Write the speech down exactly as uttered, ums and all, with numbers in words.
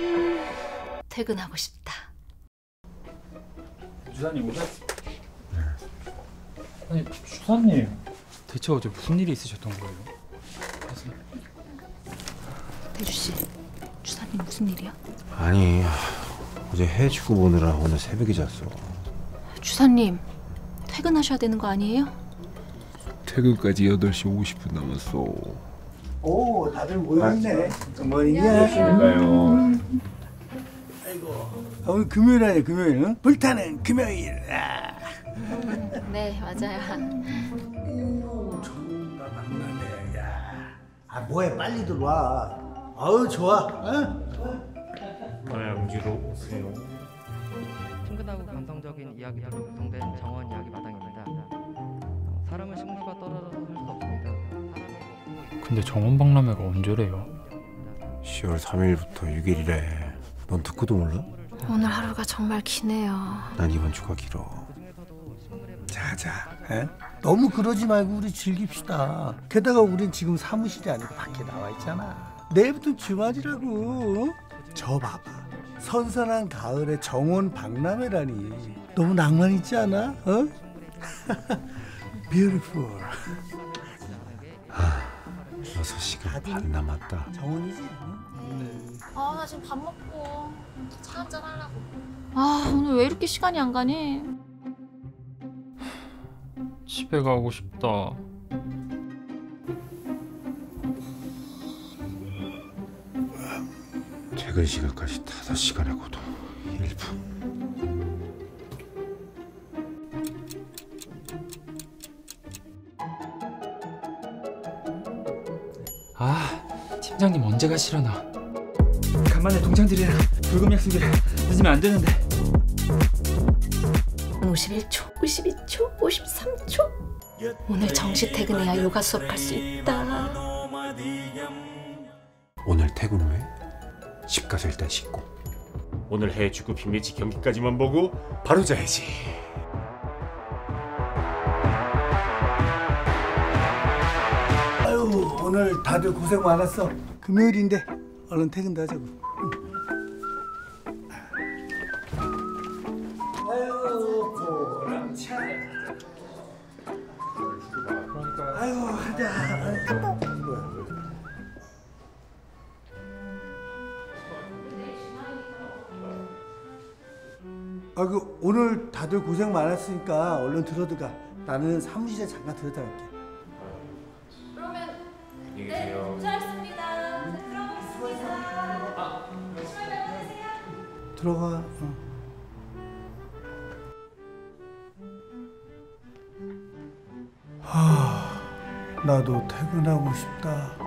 음, 퇴근하고 싶다. 주사님 오셨어요? 아니, 주사님 대체 어제 무슨 일이 있으셨던 거예요? 대주 씨, 주사님 무슨 일이야? 아니, 어제 해주고 보느라 오늘 새벽에 잤어. 주사님, 퇴근하셔야 되는 거 아니에요? 퇴근까지 여덟 시 오십 분 남았어. 오, 다들 모여있네. 안녕하십니까요. 음. 아이고, 오늘 금요일 아니야, 금요일. 응? 불타는 금요일. 아. 음, 네, 맞아요. 오, 전문가 만나네. 야. 아, 뭐해, 빨리 들어와. 아우, 좋아. 응? 양지로 오세요. 친근하고 감성적인 이야기들로 구성된 정원 이야기 마당입니다. 사람은 식물과 떨어져서 살 수 없습니다. 근데 정원 박람회가 언제래요? 시월 삼일부터 육일이래. 넌 듣고도 몰라? 오늘 하루가 정말 기네요. 난 이번 주가 길어. 자자, 에? 너무 그러지 말고 우리 즐깁시다. 게다가 우린 지금 사무실이 아니고 밖에 나와 있잖아. 내일부터 주말이라고. 저 봐봐. 선선한 가을에 정원 박람회라니. 너무 낭만 있지 않아? 어? Beautiful. 아, 여섯 시간 반 남았다. 정원이지? 응? 아, 나 지금 밥 먹고 차 한잔 하려고. 아, 오늘 왜 이렇게 시간이 안 가니? 집에 가고 싶다. 퇴근 시간까지 다섯 시간하고도 일 분. 아, 팀장님 언제 가시려나. 간만에 동창들이랑 불금 약속이라 늦으면 안 되는데. 오십일 초, 오십이 초, 오십삼 초. 오늘 정시 퇴근해야 요가 수업할 수 있다. 오늘 퇴근 후에 집 가서 일단 씻고 오늘 해외 축구 빅매치 경기까지만 보고 바로 자야지. 아유, 오늘 다들 고생 많았어. 금요일인데 얼른 퇴근도 하자고. 응. 아유, 보람차. 아유, 가자. 아, 그 오늘 다들 고생 많았으니까 얼른 들어들어가. 나는 사무실에 잠깐 들어다닐게. 그러면 안녕히 계세요. 네, 고생하셨습니다. 네, 들어보겠습니다. 아, 조심히 다녀오세요. 들어가. 응. 하, 나도 퇴근하고 싶다.